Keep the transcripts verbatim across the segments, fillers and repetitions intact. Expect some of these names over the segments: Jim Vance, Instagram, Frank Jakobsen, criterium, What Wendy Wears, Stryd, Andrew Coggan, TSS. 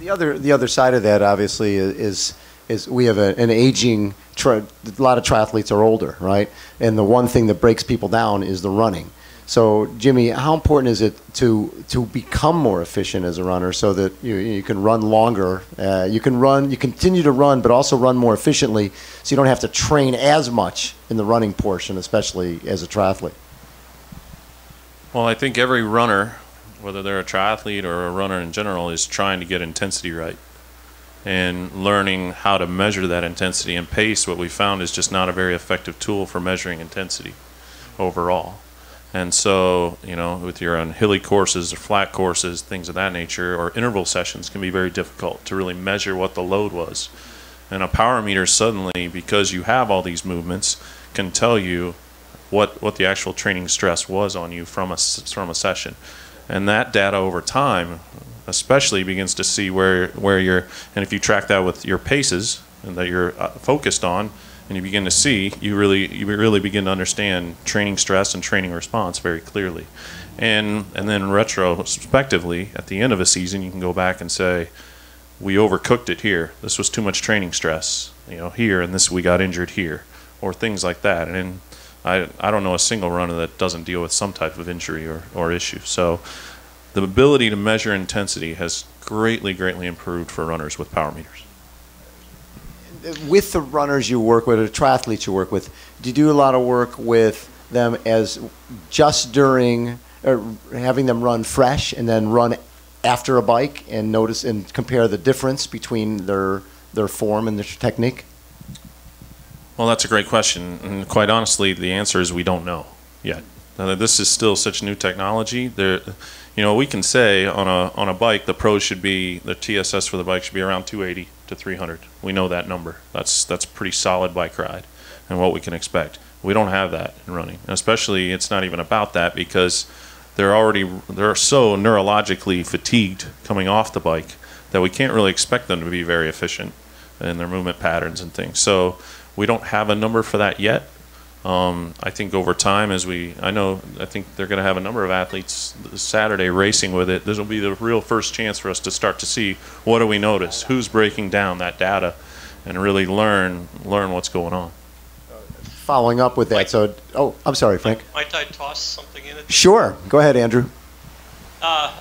The other the other side of that obviously is is we have a, an aging. Tri a lot of triathletes are older, right? And the one thing that breaks people down is the running. So, Jimmy, how important is it to to become more efficient as a runner so that you, you can run longer? Uh, you can run, you continue to run, but also run more efficiently, so you don't have to train as much in the running portion, especially as a triathlete. Well, I think every runner, whether they're a triathlete or a runner in general, is trying to get intensity right and learning how to measure that intensity and pace. What we found is just not a very effective tool for measuring intensity overall. And so, you know, with your own hilly courses or flat courses, things of that nature, or interval sessions can be very difficult to really measure what the load was. And a power meter suddenly, because you have all these movements, can tell you what what the actual training stress was on you from a, from a session. And that data over time especially begins to see where, where you're, and if you track that with your paces and that you're focused on, and you begin to see, you really, you really begin to understand training stress and training response very clearly. And, and then retrospectively, at the end of a season, you can go back and say, we overcooked it here. This was too much training stress, you know, here, and this we got injured here, or things like that. And in, I, I don't know a single runner that doesn't deal with some type of injury or, or issue. So the ability to measure intensity has greatly, greatly improved for runners with power meters. With the runners you work with, or triathletes you work with, do you do a lot of work with them as just during, or having them run fresh and then run after a bike and notice and compare the difference between their, their form and their technique? Well, that's a great question. And quite honestly, the answer is we don't know yet. Uh, this is still such new technology. There, you know, we can say on a on a bike the pros should be, the T S S for the bike should be around two eighty to three hundred. We know that number. That's that's a pretty solid bike ride, and what we can expect. We don't have that in running, and especially it's not even about that because they're already they're so neurologically fatigued coming off the bike that we can't really expect them to be very efficient in their movement patterns and things. So we don't have a number for that yet. Um, I think over time, as we, I know, I think they're going to have a number of athletes this Saturday racing with it. This will be the real first chance for us to start to see what do we notice, who's breaking down that data, and really learn learn what's going on. Following up with that, might, so oh, I'm sorry, Frank. Might, might I toss something in it? Sure, go ahead, Andrew. Uh,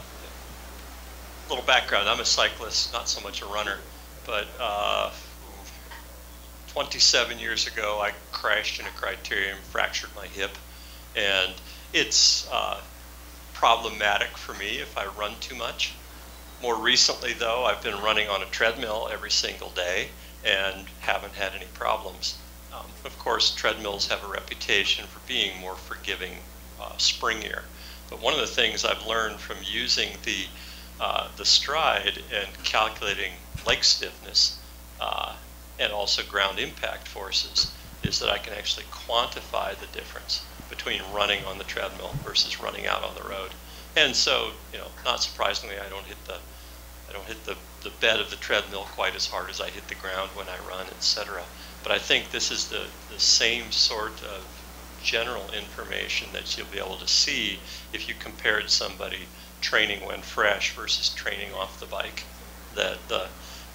little background: I'm a cyclist, not so much a runner, but. Uh, twenty-seven years ago, I crashed in a criterium, fractured my hip, and it's uh, problematic for me if I run too much. More recently, though, I've been running on a treadmill every single day and haven't had any problems. Um, of course, treadmills have a reputation for being more forgiving, uh, springier. But one of the things I've learned from using the, uh, the Stryd and calculating leg stiffness uh, and also ground impact forces is that I can actually quantify the difference between running on the treadmill versus running out on the road. And so, you know, not surprisingly, I don't hit the I don't hit the, the bed of the treadmill quite as hard as I hit the ground when I run, et cetera. But I think this is the, the same sort of general information that you'll be able to see if you compared somebody training when fresh versus training off the bike. That the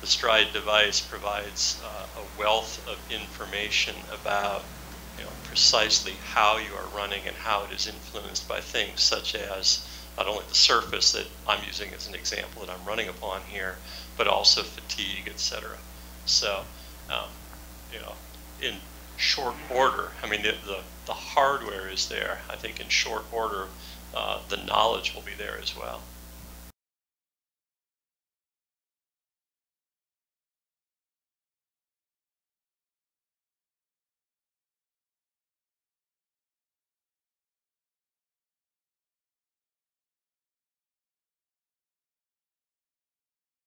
The Stryd device provides uh, a wealth of information about, you know, precisely how you are running and how it is influenced by things such as not only the surface that I'm using as an example that I'm running upon here, but also fatigue, et cetera. So, um, you know, in short order, I mean, the, the, the hardware is there. I think in short order, uh, the knowledge will be there as well.